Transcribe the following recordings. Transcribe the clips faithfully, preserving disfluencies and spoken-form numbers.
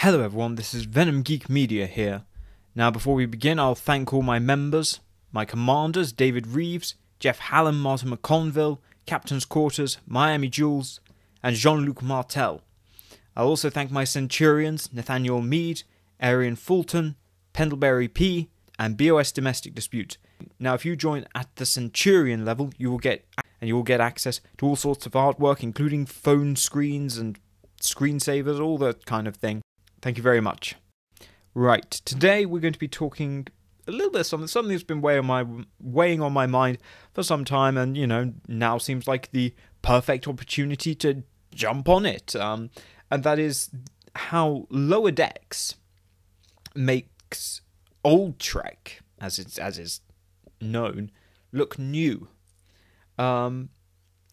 Hello everyone, this is Venom Geek Media here. Now before we begin, I'll thank all my members, my commanders, David Reeves, Jeff Hallam, Martin McConville, Captain's Quarters, Miami Jules, and Jean-Luc Martel. I'll also thank my Centurions, Nathaniel Mead, Arian Fulton, Pendleberry P, and B O S Domestic Dispute. Now if you join at the Centurion level, you will get and you will get access to all sorts of artwork, including phone screens and screensavers, all that kind of thing. Thank you very much. Right, today we're going to be talking a little bit of something, something that's been weighing on my, weighing on my mind for some time, and, you know, now seems like the perfect opportunity to jump on it. Um, and that is how Lower Decks makes old Trek, as it's as is known, look new. Um,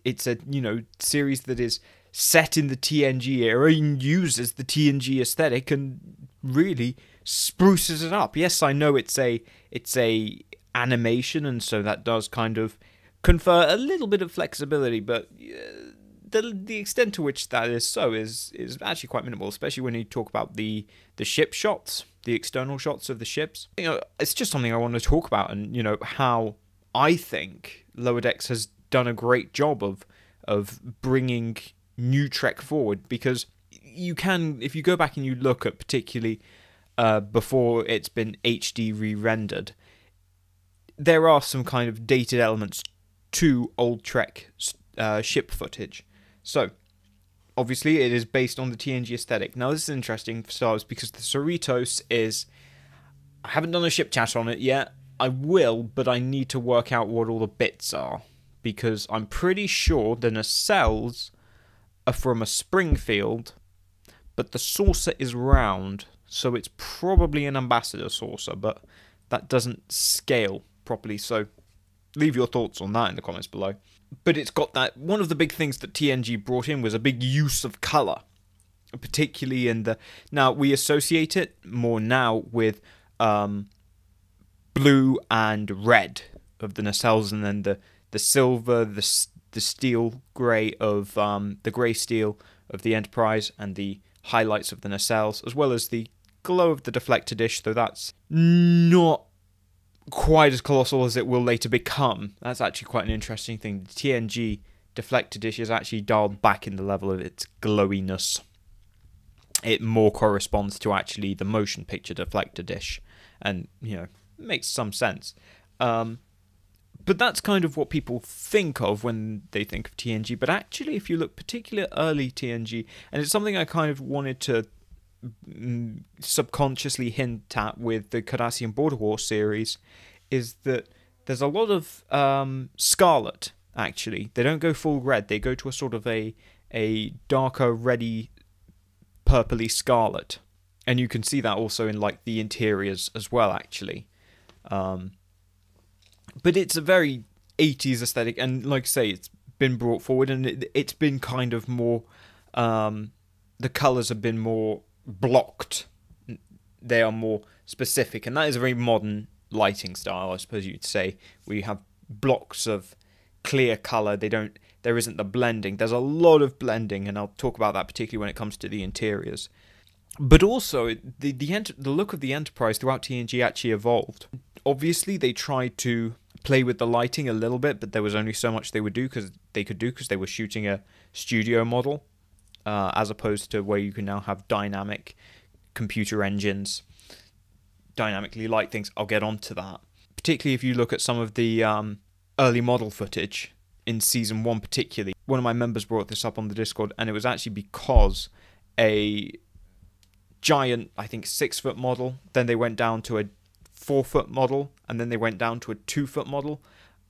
it's a, you know, series that is set in the T N G era and uses the T N G aesthetic and really spruces it up. Yes, I know it's a it's a animation, and so that does kind of confer a little bit of flexibility, but uh, the the extent to which that is so is is actually quite minimal, especially when you talk about the the ship shots, the external shots of the ships. You know, it's just something I want to talk about, and you know how I think Lower Decks has done a great job of of bringing new Trek forward, because you can, if you go back and you look at particularly uh, before it's been H D re-rendered, there are some kind of dated elements to old Trek uh, ship footage. So, obviously it is based on the T N G aesthetic. Now this is interesting for starters because the Cerritos is, I haven't done a ship chat on it yet, I will, but I need to work out what all the bits are, because I'm pretty sure the nacelles are from a Springfield, but the saucer is round, so it's probably an Ambassador saucer, but that doesn't scale properly, so leave your thoughts on that in the comments below. But it's got that, one of the big things that T N G brought in was a big use of colour, particularly in the, now we associate it more now with um, blue and red of the nacelles, and then the, the silver, the the steel grey of um, the grey steel of the Enterprise, and the highlights of the nacelles, as well as the glow of the deflector dish, though that's not quite as colossal as it will later become. That's actually quite an interesting thing. The T N G deflector dish is actually dialed back in the level of its glowiness. It more corresponds to actually the motion picture deflector dish, and, you know, makes some sense. Um, But that's kind of what people think of when they think of T N G. But actually, if you look particularly early T N G, and it's something I kind of wanted to subconsciously hint at with the Cardassian Border War series, is that there's a lot of um, scarlet, actually. They don't go full red. They go to a sort of a, a darker, reddy, purpley scarlet. And you can see that also in, like, the interiors as well, actually. Um... But it's a very eighties aesthetic, and like I say, it's been brought forward, and it, it's been kind of more, um, the colours have been more blocked. They are more specific, and that is a very modern lighting style, I suppose you'd say. We have blocks of clear colour. They don't. There isn't the blending. There's a lot of blending, and I'll talk about that particularly when it comes to the interiors. But also, the the, the look of the Enterprise throughout T N G actually evolved. Obviously, they tried to play with the lighting a little bit, but there was only so much they would do because they could do because they were shooting a studio model, uh, as opposed to where you can now have dynamic computer engines, dynamically light things. I'll get onto that. Particularly if you look at some of the um, early model footage in season one, particularly. One of my members brought this up on the Discord, and it was actually because a giant, I think, six foot model. Then they went down to a four foot model, and then they went down to a two foot model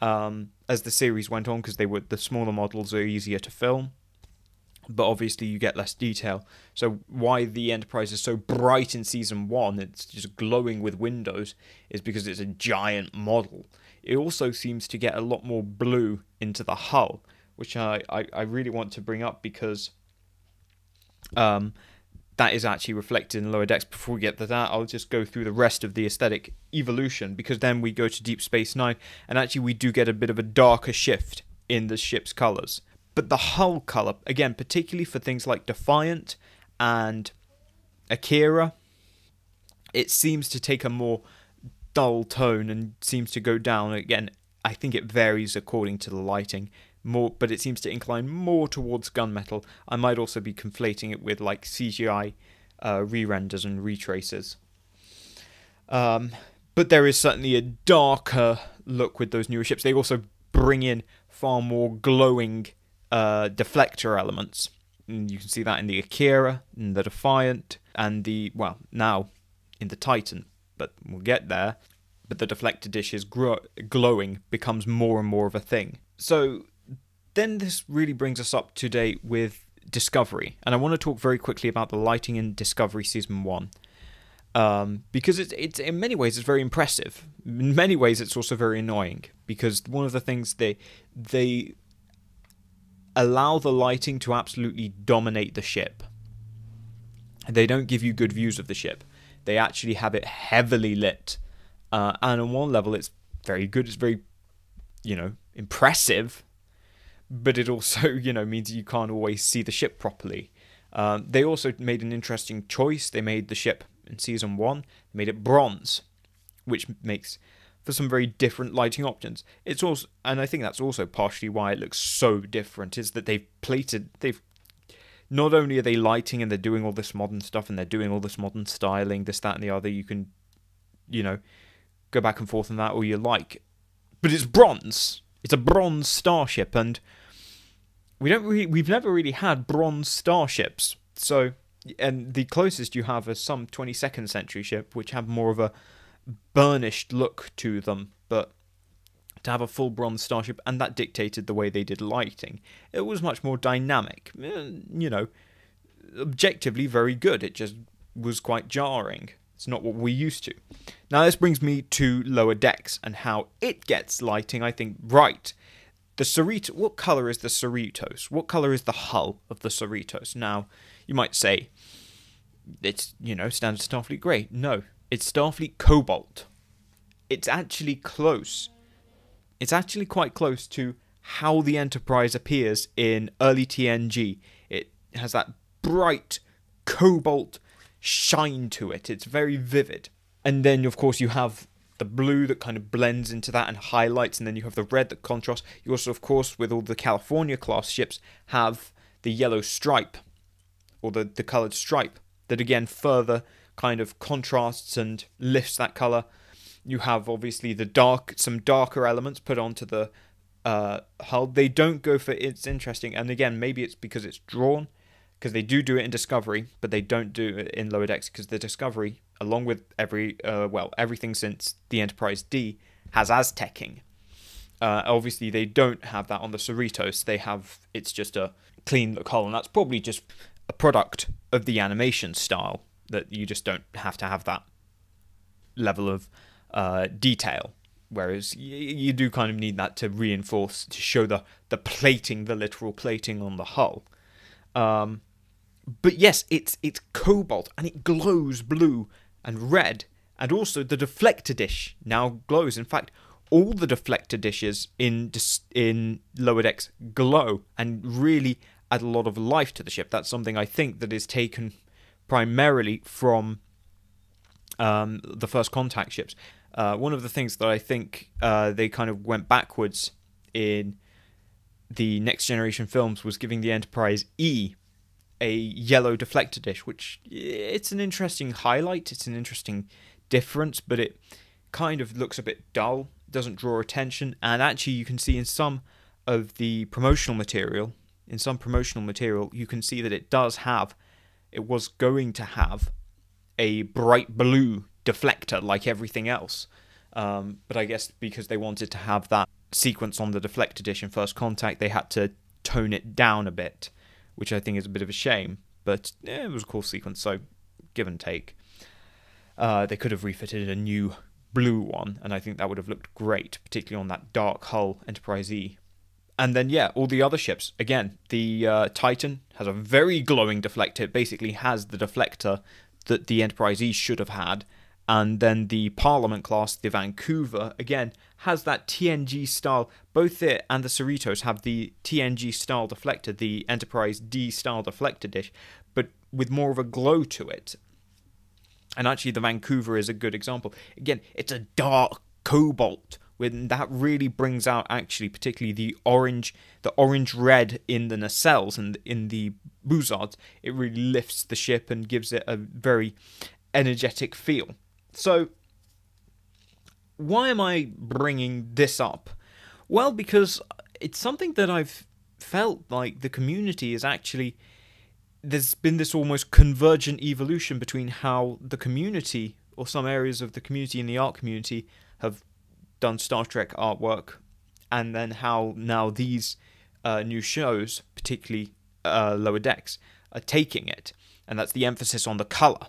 um, as the series went on, because they were the smaller models are easier to film, but obviously you get less detail. So why the Enterprise is so bright in season one, it's just glowing with windows, is because it's a giant model. It also seems to get a lot more blue into the hull, which I I, I really want to bring up, because um. that is actually reflected in Lower Decks. Before we get to that, I'll just go through the rest of the aesthetic evolution, because then we go to Deep Space Nine, and actually we do get a bit of a darker shift in the ship's colours. But the hull colour, again, particularly for things like Defiant and Akira, it seems to take a more dull tone and seems to go down. Again, I think it varies according to the lighting, more, but it seems to incline more towards gunmetal. I might also be conflating it with like C G I uh, re-renders and retraces. Um, but there is certainly a darker look with those newer ships. They also bring in far more glowing uh, deflector elements. And you can see that in the Akira, in the Defiant, and the, well, now in the Titan, but we'll get there. But the deflector dish is gro glowing, becomes more and more of a thing. So then this really brings us up to date with Discovery. And I want to talk very quickly about the lighting in Discovery Season one. Um, because it's, it's, in many ways, it's very impressive. In many ways, it's also very annoying. Because one of the things they... they allow the lighting to absolutely dominate the ship. They don't give you good views of the ship. They actually have it heavily lit. Uh, and on one level, it's very good. It's very, you know, impressive. But it also, you know, means you can't always see the ship properly. Um, they also made an interesting choice. They made the ship in season one. They made it bronze, which makes for some very different lighting options. It's also, and I think that's also partially why it looks so different, is that they've plated, they've, not only are they lighting and they're doing all this modern stuff and they're doing all this modern styling, this, that, and the other, you can, you know, go back and forth on that all you like, but it's bronze. It's a bronze starship, and we don't really, we've never really had bronze starships, so, and the closest you have is some twenty-second century ship, which have more of a burnished look to them, but to have a full bronze starship, and that dictated the way they did lighting. It was much more dynamic, you know, objectively very good. It just was quite jarring. It's not what we're used to. Now this brings me to Lower Decks and how it gets lighting, I think, right. The Cerritos, what colour is the Cerritos? What colour is the hull of the Cerritos? Now, you might say, it's, you know, standard Starfleet grey. No. It's Starfleet Cobalt. It's actually close. It's actually quite close to how the Enterprise appears in early T N G. It has that bright cobalt shine to it. It's very vivid. And then, of course, you have the blue that kind of blends into that and highlights. And then you have the red that contrasts. You also, of course, with all the California class ships, have the yellow stripe. Or the, the coloured stripe. That, again, further kind of contrasts and lifts that colour. You have obviously the dark, some darker elements put onto the uh, hull. They don't go for, it's interesting, and again, maybe it's because it's drawn, because they do do it in Discovery, but they don't do it in Lower Decks, because the Discovery, along with every, uh, well, everything since the Enterprise D, has Aztecing. Uh, obviously, they don't have that on the Cerritos. They have, it's just a clean look hull, and that's probably just a product of the animation style, that you just don't have to have that level of uh, detail. Whereas you, you do kind of need that to reinforce, to show the, the plating, the literal plating on the hull. Um, but yes, it's, it's cobalt, and it glows blue and red. And also the deflector dish now glows. In fact, all the deflector dishes in, in Lower Decks glow and really add a lot of life to the ship. That's something I think that is taken primarily from um, the First Contact ships. Uh, one of the things that I think uh, they kind of went backwards in the Next Generation films was giving the Enterprise E a yellow deflector dish, which, it's an interesting highlight, it's an interesting difference, but it kind of looks a bit dull, doesn't draw attention, and actually you can see in some of the promotional material, in some promotional material, you can see that it does have, it was going to have a bright blue deflector like everything else. Um, but I guess because they wanted to have that sequence on the deflector dish in First Contact, they had to tone it down a bit, which I think is a bit of a shame. But eh, it was a cool sequence, so give and take. Uh, they could have refitted a new blue one, and I think that would have looked great, particularly on that dark hull Enterprise E. And then, yeah, all the other ships. Again, the uh, Titan has a very glowing deflector. It basically has the deflector that the Enterprise E should have had. And then the Parliament class, the Vancouver, again, has that T N G style. Both it and the Cerritos have the T N G style deflector, the Enterprise D style deflector dish, but with more of a glow to it. And actually, the Vancouver is a good example. Again, it's a dark cobalt, when that really brings out actually particularly the orange, the orange red in the nacelles and in the bouzards. It really lifts the ship and gives it a very energetic feel. So, why am I bringing this up? Well, because it's something that I've felt like the community is actually... There's been this almost convergent evolution between how the community, or some areas of the community and the art community, have done Star Trek artwork, and then how now these uh, new shows, particularly uh, Lower Decks, are taking it. And that's the emphasis on the colour,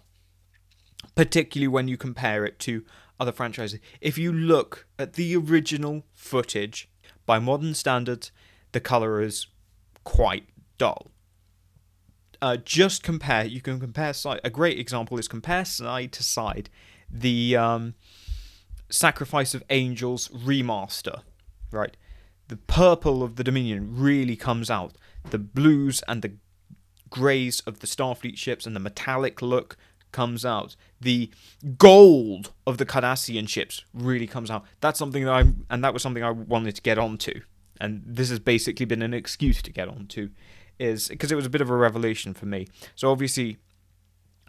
particularly when you compare it to other franchises. If you look at the original footage, by modern standards, the colour is quite dull. Uh, just compare, you can compare side, a great example is compare side to side the um, Sacrifice of Angels remaster, right? The purple of the Dominion really comes out. The blues and the greys of the Starfleet ships and the metallic look comes out. The gold of the Cardassian ships really comes out. That's something that I'm, and that was something I wanted to get onto. And this has basically been an excuse to get onto, is because it was a bit of a revelation for me. So obviously,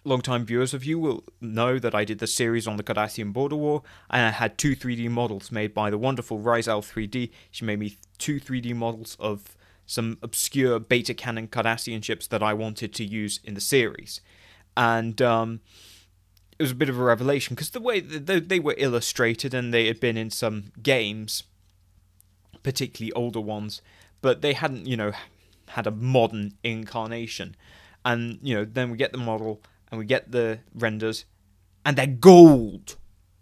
long-time viewers of you will know that I did the series on the Cardassian Border War, and I had two three D models made by the wonderful Ryselle three D. She made me two three D models of some obscure beta canon Cardassian ships that I wanted to use in the series. And um, it was a bit of a revelation, because the way that they were illustrated, and they had been in some games, particularly older ones, but they hadn't, you know, had a modern incarnation. And, you know, then we get the model, and we get the renders, and they're gold.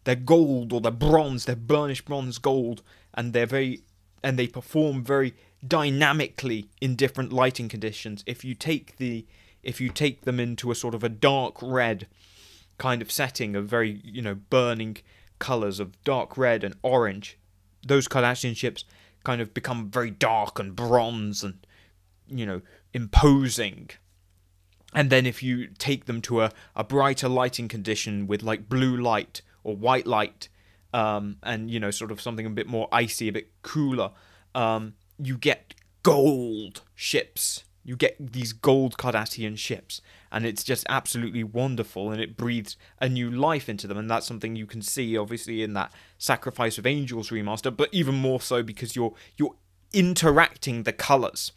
They're gold, or they're bronze, they're burnished bronze gold, and they're very, and they perform very dynamically in different lighting conditions. If you take the, if you take them into a sort of a dark red kind of setting of very, you know, burning colours of dark red and orange, those Cardassian ships kind of become very dark and bronze and, you know, imposing. And then if you take them to a, a brighter lighting condition with like blue light or white light, um, and, you know, sort of something a bit more icy, a bit cooler, um, you get gold ships. You get these gold Cardassian ships, and it's just absolutely wonderful, and it breathes a new life into them. And that's something you can see, obviously, in that Sacrifice of Angels remaster, but even more so because you're you're interacting the colours.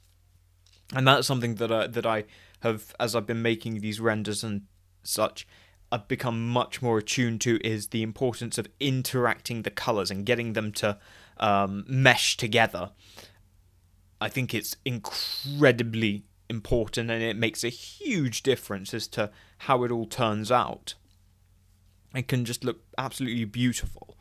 And that's something that I, that I have, as I've been making these renders and such, I've become much more attuned to, is the importance of interacting the colours and getting them to um, mesh together. I think it's incredibly important, and it makes a huge difference as to how it all turns out. It can just look absolutely beautiful.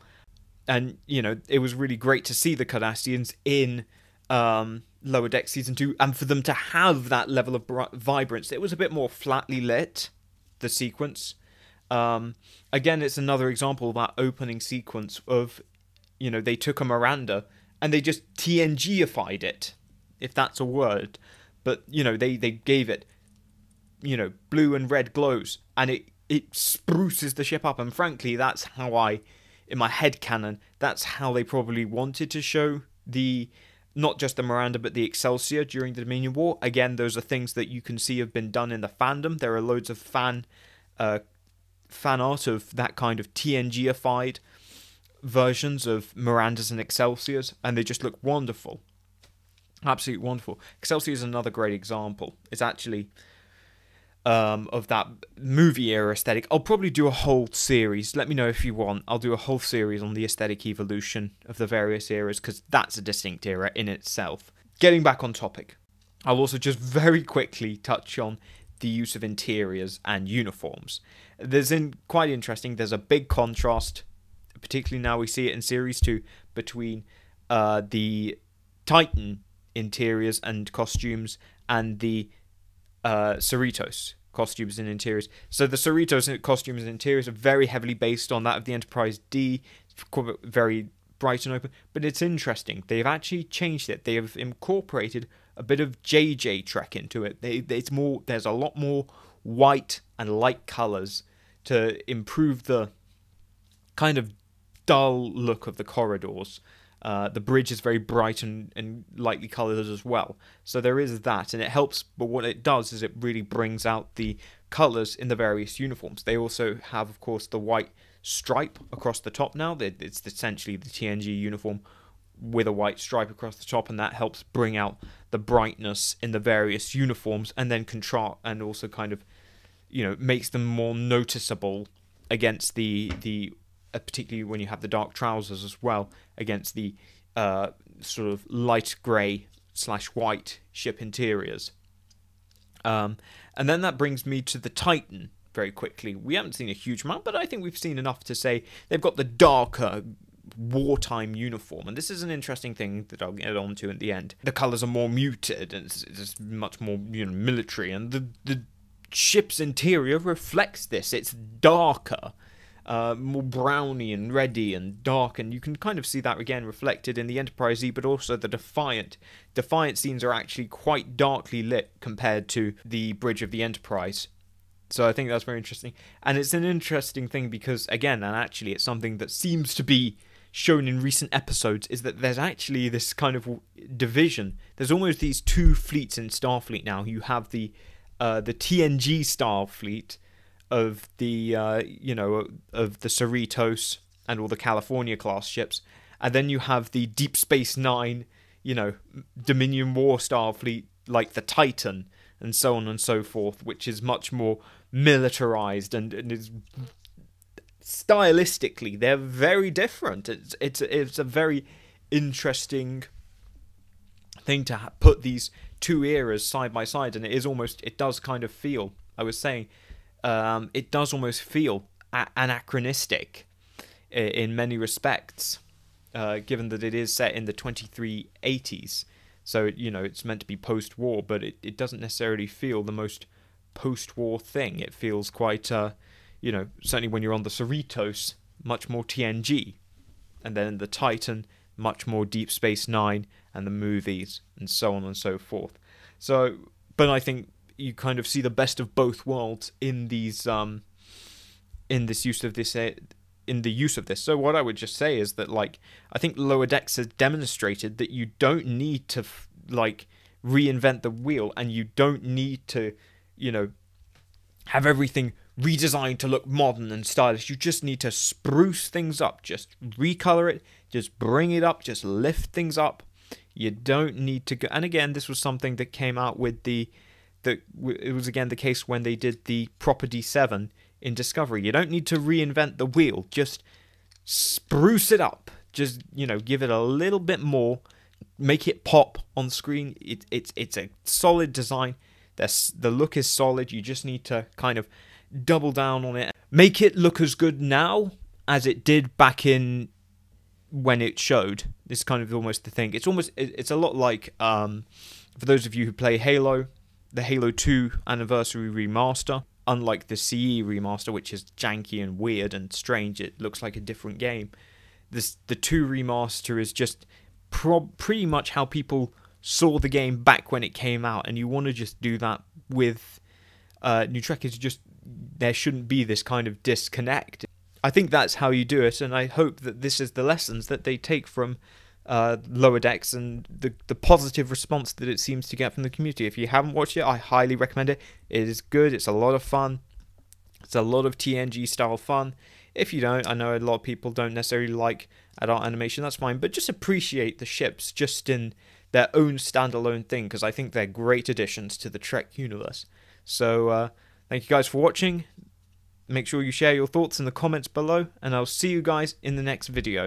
And, you know, it was really great to see the Cardassians in um, Lower Deck Season two, and for them to have that level of vibrance. It was a bit more flatly lit, the sequence. Um, again, it's another example of that opening sequence of, you know, they took a Miranda and they just T N G-ified it, if that's a word. But, you know, they, they gave it, you know, blue and red glows, and it, it spruces the ship up. And frankly, that's how I, in my head canon, that's how they probably wanted to show the, not just the Miranda, but the Excelsior during the Dominion War. Again, those are things that you can see have been done in the fandom. There are loads of fan, uh, fan art of that kind of T N G-ified versions of Mirandas and Excelsiors, and they just look wonderful. Absolutely wonderful. Excelsior is another great example. It's actually um, of that movie era aesthetic. I'll probably do a whole series. Let me know if you want. I'll do a whole series on the aesthetic evolution of the various eras, because that's a distinct era in itself. Getting back on topic, I'll also just very quickly touch on the use of interiors and uniforms. There's in, quite interesting, there's a big contrast, particularly now we see it in Series two, between uh, the Titan interiors and costumes and the uh, Cerritos costumes and interiors. So the Cerritos costumes and interiors are very heavily based on that of the Enterprise D. It's very bright and open, but it's interesting. They've actually changed it. They have incorporated a bit of J J Trek into it. They, it's more. There's a lot more white and light colours to improve the kind of dull look of the corridors. Uh, the bridge is very bright and, and lightly coloured as well. So there is that, and it helps, but what it does is it really brings out the colours in the various uniforms. They also have, of course, the white stripe across the top now. It's essentially the T N G uniform with a white stripe across the top, and that helps bring out the brightness in the various uniforms, and then contrast, and also kind of, you know, makes them more noticeable against the the Uh, particularly when you have the dark trousers as well, against the uh, sort of light grey slash white ship interiors. Um, and then that brings me to the Titan very quickly. We haven't seen a huge amount, but I think we've seen enough to say they've got the darker wartime uniform, and this is an interesting thing that I'll get on to at the end. The colours are more muted, and it's, it's much more, you know, military, and the, the ship's interior reflects this. It's darker. Uh, more browny and reddy and dark, and you can kind of see that again reflected in the Enterprise E, but also the Defiant. Defiant scenes are actually quite darkly lit compared to the bridge of the Enterprise. So I think that's very interesting. And it's an interesting thing because, again, and actually it's something that seems to be shown in recent episodes, is that there's actually this kind of division. There's almost these two fleets in Starfleet now. You have the, uh, the T N G Starfleet, of the, uh, you know, of the Cerritos and all the California class ships. And then you have the Deep Space Nine, you know, Dominion War Starfleet, like the Titan, and so on and so forth, which is much more militarized and, and is stylistically, they're very different. It's, it's, it's a very interesting thing to ha put these two eras side by side, and it is almost, it does kind of feel, I was saying, Um, it does almost feel anachronistic in many respects, uh, given that it is set in the twenty-three eighties. So, you know, it's meant to be post-war, but it, it doesn't necessarily feel the most post-war thing. It feels quite, uh, you know, certainly when you're on the Cerritos, much more T N G. And then the Titan, much more Deep Space Nine, and the movies, and so on and so forth. So, but I think you kind of see the best of both worlds in these, um, in this use of this, uh, in the use of this. So what I would just say is that, like, I think Lower Decks has demonstrated that you don't need to f like reinvent the wheel, and you don't need to, you know, have everything redesigned to look modern and stylish. You just need to spruce things up, just recolor it, just bring it up, just lift things up. You don't need to go. And again, this was something that came out with the. That it was again the case when they did the proper D seven in Discovery. You don't need to reinvent the wheel. Just spruce it up. Just, you know, give it a little bit more. Make it pop on screen. It, it's it's a solid design. That's, the look is solid. You just need to kind of double down on it. Make it look as good now as it did back in when it showed. It's kind of almost the thing. It's almost it, it's a lot like um, for those of you who play Halo. The Halo two Anniversary Remaster, unlike the C E Remaster, which is janky and weird and strange, it looks like a different game. This, the two Remaster is just prob pretty much how people saw the game back when it came out, and you want to just do that with uh, New Trek. Is just, there shouldn't be this kind of disconnect. I think that's how you do it, and I hope that this is the lessons that they take from Uh, Lower Decks and the, the positive response that it seems to get from the community. If you haven't watched it, I highly recommend it. It is good. It's a lot of fun. It's a lot of T N G style fun. If you don't, I know a lot of people don't necessarily like adult animation. That's fine, but just appreciate the ships just in their own standalone thing, because I think they're great additions to the Trek universe. So uh, thank you guys for watching. Make sure you share your thoughts in the comments below, and I'll see you guys in the next video.